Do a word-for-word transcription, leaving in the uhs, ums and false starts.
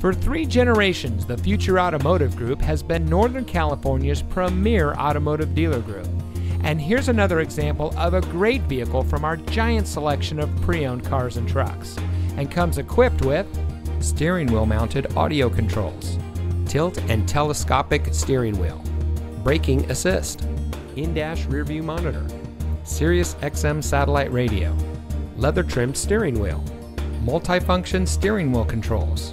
For three generations, the Future Automotive Group has been Northern California's premier automotive dealer group. And here's another example of a great vehicle from our giant selection of pre-owned cars and trucks, and comes equipped with steering wheel mounted audio controls, tilt and telescopic steering wheel, braking assist, in-dash rearview monitor, Sirius X M satellite radio, leather trimmed steering wheel, multifunction steering wheel controls,